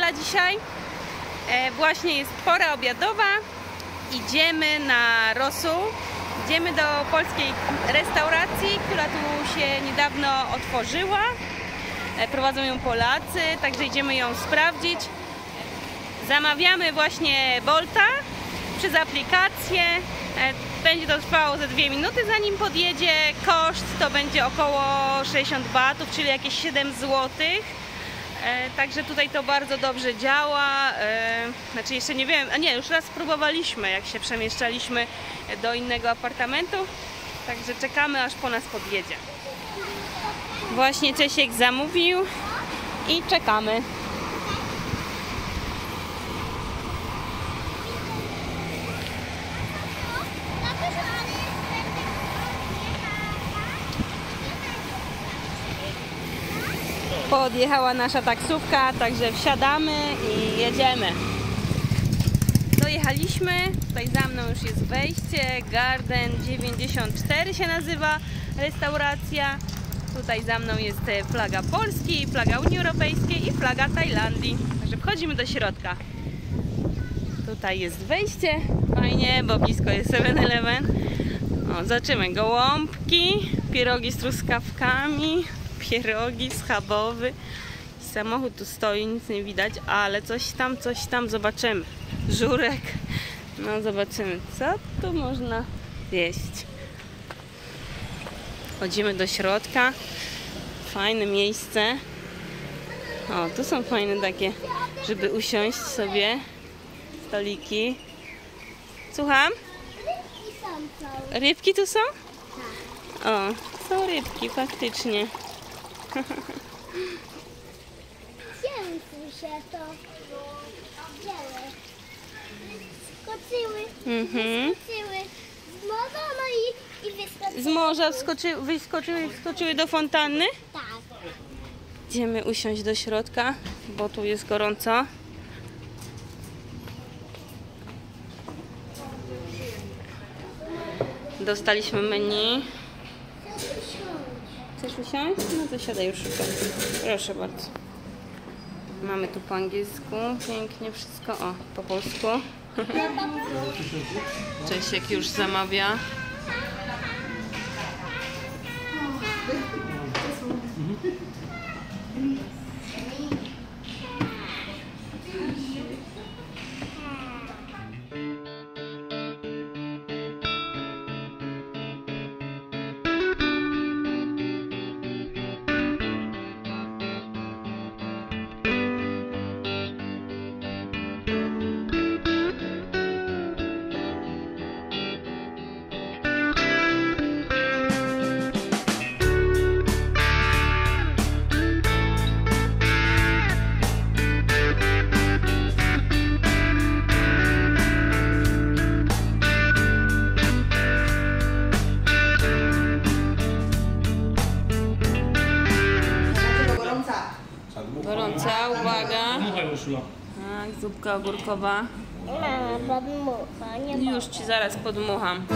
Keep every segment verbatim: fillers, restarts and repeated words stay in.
niedziela dzisiaj. E, właśnie jest pora obiadowa. Idziemy na rosół. Idziemy do polskiej restauracji, która tu się niedawno otworzyła. E, prowadzą ją Polacy, także idziemy ją sprawdzić. Zamawiamy właśnie Bolta przez aplikację. Będzie to trwało ze dwie minuty, zanim podjedzie. Koszt to będzie około sześćdziesiąt batów, czyli jakieś siedem złotych. Także tutaj to bardzo dobrze działa. Znaczy jeszcze nie wiem, a nie, już raz spróbowaliśmy, jak się przemieszczaliśmy do innego apartamentu. Także czekamy, aż po nas podjedzie. Właśnie Czesiek zamówił i czekamy. Podjechała nasza taksówka, także wsiadamy i jedziemy. Dojechaliśmy, tutaj za mną już jest wejście, Garden dziewięćdziesiąt cztery się nazywa restauracja. Tutaj za mną jest flaga Polski, flaga Unii Europejskiej i flaga Tajlandii. Także wchodzimy do środka. Tutaj jest wejście, fajnie, bo blisko jest seven eleven. O, zobaczymy, gołąbki, pierogi z truskawkami. Pierogi, schabowy. Samochód tu stoi, nic nie widać, ale coś tam, coś tam zobaczymy. Żurek. No zobaczymy, co tu można jeść. Chodzimy do środka. Fajne miejsce. O, tu są fajne takie, żeby usiąść sobie. Stoliki. Słucham? Rybki tu są? O, są rybki, faktycznie. Dzięki się to biele. Skoczyły, mhm. Skoczyły z morza, no i, i wyskoczyły. Z morza wskoczy, wyskoczyły i wskoczyły do fontanny? Tak. Idziemy usiąść do środka, bo tu jest gorąco. Dostaliśmy menu. Chcesz usiąść? No to siadaj już. Proszę bardzo. Mamy tu po angielsku, pięknie wszystko. O, po polsku. Czesiek już zamawia. Zupka ogórkowa. Już ci zaraz podmucham.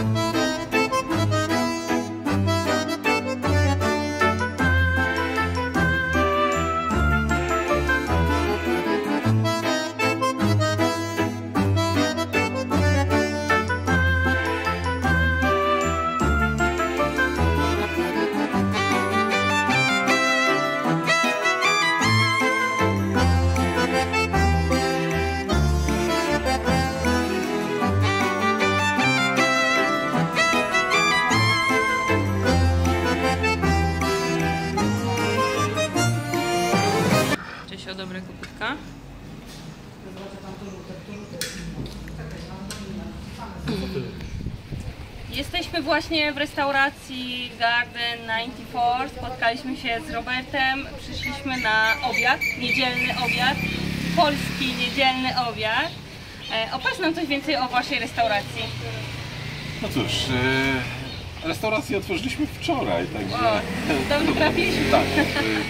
Jesteśmy właśnie w restauracji Garden dziewięćdziesiąt cztery, spotkaliśmy się z Robertem, przyszliśmy na obiad, niedzielny obiad, polski niedzielny obiad. Opowiedz nam coś więcej o waszej restauracji. No cóż, restaurację otworzyliśmy wczoraj, także... O, dobrze trafiliśmy. Tak,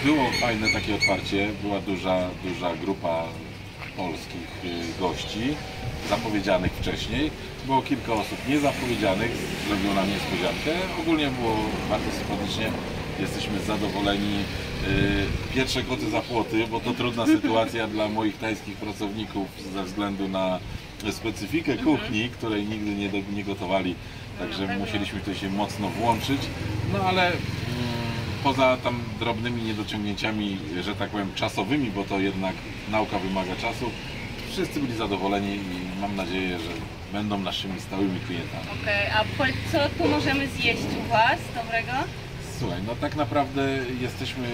było fajne takie otwarcie, była duża, duża grupa polskich gości, zapowiedzianych wcześniej. Było kilka osób niezapowiedzianych, zrobiło nam niespodziankę. Ogólnie było bardzo sympatycznie. jesteśmy zadowoleni. Pierwsze koty za płoty, bo to trudna sytuacja dla moich tajskich pracowników ze względu na specyfikę kuchni, której nigdy nie, nie gotowali, także musieliśmy tutaj się mocno włączyć, no ale poza tam drobnymi niedociągnięciami, że tak powiem czasowymi, bo to jednak nauka wymaga czasu, wszyscy byli zadowoleni i mam nadzieję, że będą naszymi stałymi klientami. Okej, okay, a po co tu możemy zjeść u Was dobrego? Słuchaj, no tak naprawdę jesteśmy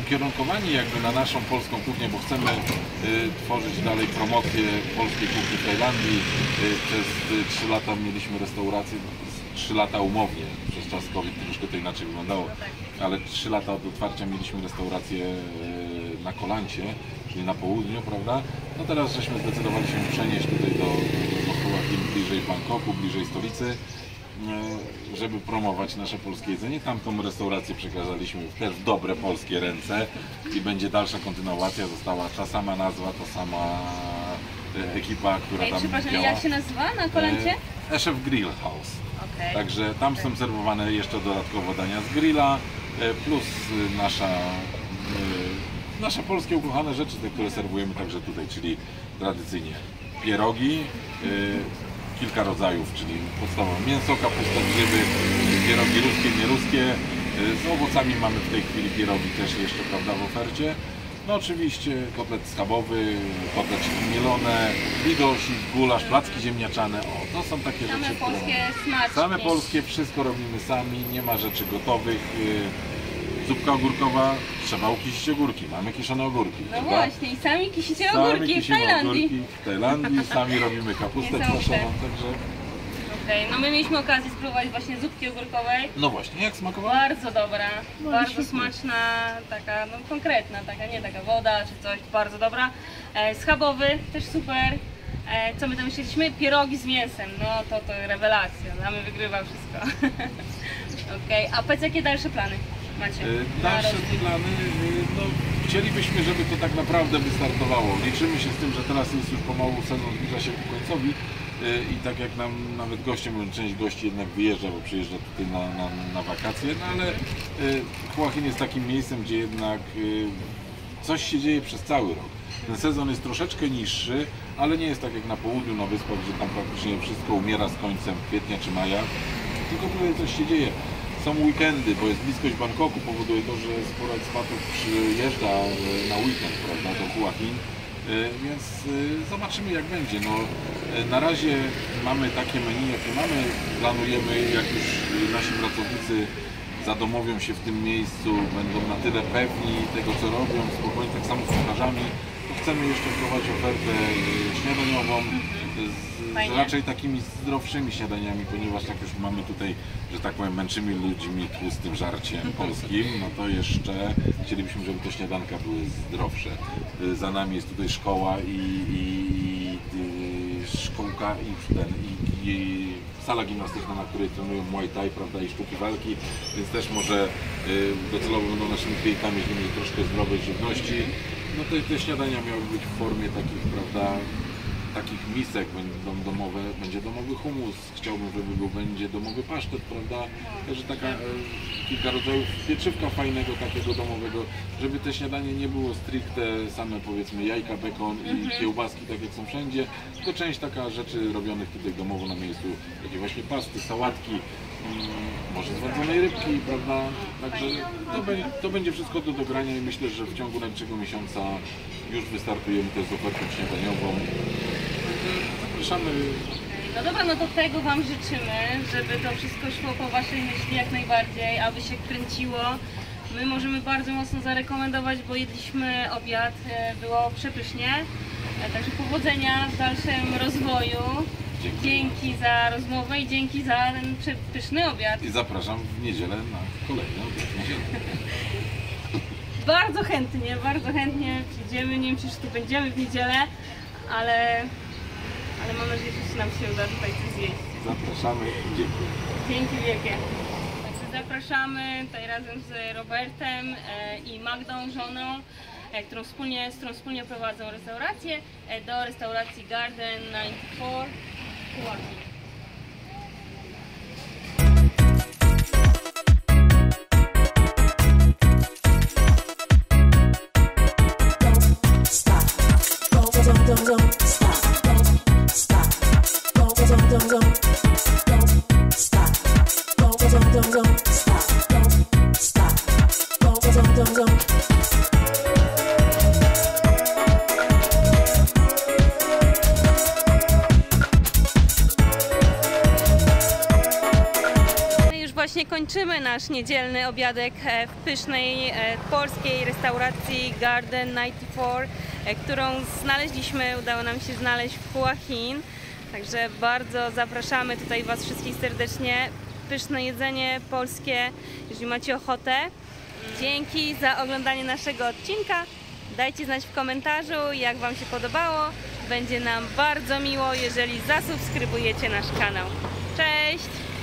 ukierunkowani jakby na naszą polską kuchnię, bo chcemy y, tworzyć dalej promocję polskiej kuchni w Tajlandii. Y, przez y, trzy lata mieliśmy restaurację, trzy lata umownie, przez czas COVID troszkę to inaczej wyglądało, ale trzy lata od otwarcia mieliśmy restaurację y, na Kolancie, czyli na południu, prawda? No teraz żeśmy zdecydowali się przenieść tutaj do, do Hua Hin, bliżej Bangkoku, bliżej stolicy, żeby promować nasze polskie jedzenie. Tamtą restaurację przekazaliśmy też w dobre polskie ręce i będzie dalsza kontynuacja, została ta sama nazwa, ta sama ekipa, która okay, tam przepraszam, działa. Jak się nazywa na Kolancie? Szef Grill House. Okay. Także tam okay. są serwowane jeszcze dodatkowo dania z grilla, plus nasza nasze polskie ukochane rzeczy, te, które serwujemy także tutaj, czyli tradycyjnie pierogi, kilka rodzajów, czyli podstawowe mięso, kapusta, grzyby, pierogi ruskie, nieruskie. Z owocami mamy w tej chwili pierogi też jeszcze, prawda, w ofercie. No oczywiście kotlet schabowy, kotlet mielone, bigosik, gulasz, placki ziemniaczane. O, to są takie same rzeczy, polskie smaczki. Same polskie, wszystko robimy sami, nie ma rzeczy gotowych. Zupka ogórkowa, trzeba ukisić ogórki, mamy kiszone ogórki. No chyba? Właśnie, i sami kisicie ogórki sami w Tajlandii. Ogórki w Tajlandii, sami robimy kapustę praszoną, także... Okej, okay, no my mieliśmy okazję spróbować właśnie zupki ogórkowej. No właśnie, jak smakowała? Bardzo dobra, no, bardzo świetnie. Smaczna, taka no konkretna, taka nie taka woda czy coś, bardzo dobra. E, schabowy też super. E, co my tam myśleliśmy? Pierogi z mięsem, no to to rewelacja, mamy wygrywa wszystko. Okej, okay, a powiedz jakie dalsze plany? Macie. Dalsze plany, no, chcielibyśmy, żeby to tak naprawdę wystartowało. Liczymy się z tym, że teraz jest już pomału sezon, zbliża się ku końcowi i tak jak nam nawet goście, część gości jednak wyjeżdża, bo przyjeżdża tutaj na, na, na wakacje, no ale Hua Hin jest takim miejscem, gdzie jednak coś się dzieje przez cały rok. Ten sezon jest troszeczkę niższy, ale nie jest tak jak na południu, na wyspach, gdzie tam praktycznie wszystko umiera z końcem kwietnia czy maja, tylko tutaj coś się dzieje. Są weekendy, bo jest bliskość Bangkoku, powoduje to, że sporo ekspertów przyjeżdża na weekend, prawda, do Hua Hin, więc zobaczymy jak będzie. No, na razie mamy takie menu, jakie mamy, planujemy, jak już nasi pracownicy zadomowią się w tym miejscu, będą na tyle pewni tego, co robią, spokojnie, tak samo z kucharzami, to chcemy jeszcze wprowadzić ofertę śniadaniową, z raczej takimi zdrowszymi śniadaniami, ponieważ tak już mamy tutaj, że tak powiem, męczymi ludźmi tłustym żarciem polskim, no to jeszcze chcielibyśmy, żeby te śniadanka były zdrowsze. Za nami jest tutaj szkoła i, i, i szkołka i, ten, i, i sala gimnastyczna, na której trenują Muay Thai, prawda, i sztuki walki, więc też może docelowo będą naszymi klientami, że będzie troszkę zdrowej żywności. No to te śniadania miały być w formie takich, prawda, takich misek, będą domowe, będzie domowy hummus, chciałbym, żeby był, będzie domowy pasztet, prawda? Także taka e, kilka rodzajów pieczywka fajnego, takiego domowego, żeby te śniadanie nie było stricte same, powiedzmy, jajka, bekon i kiełbaski, tak jak są wszędzie, tylko część taka rzeczy robionych tutaj domowo na miejscu, takie właśnie pasty, sałatki, i może zwędzonej rybki, prawda? Także to, be, to będzie wszystko do dogrania i myślę, że w ciągu najbliższego miesiąca już wystartujemy też z ofertą śniadaniową. Zapraszamy. No dobra, no to tego Wam życzymy, żeby to wszystko szło po Waszej myśli jak najbardziej, aby się kręciło. My możemy bardzo mocno zarekomendować, bo jedliśmy obiad, było przepysznie. Także powodzenia w dalszym rozwoju. Dzięki, dzięki za rozmowę i dzięki za ten przepyszny obiad. I zapraszam w niedzielę na kolejny obiad w niedzielę. Bardzo chętnie, bardzo chętnie przyjdziemy, nie wiem czy już tu będziemy w niedzielę, ale... Ale mam nadzieję, że nam się uda tutaj coś zjeść. Zapraszamy i dziękuję. Dzięki wielkie. Także zapraszamy tutaj razem z Robertem i Magdą, żoną, którą wspólnie, z którą wspólnie prowadzą restaurację, do restauracji Garden dziewięćdziesiąt cztery Hua Hin. kończymy nasz niedzielny obiadek w pysznej polskiej restauracji Garden dziewięćdziesiąt cztery, którą znaleźliśmy, udało nam się znaleźć w Hua Hin. Także bardzo zapraszamy tutaj Was wszystkich serdecznie. Pyszne jedzenie polskie, jeżeli macie ochotę. Dzięki za oglądanie naszego odcinka. Dajcie znać w komentarzu, jak Wam się podobało. Będzie nam bardzo miło, jeżeli zasubskrybujecie nasz kanał. Cześć!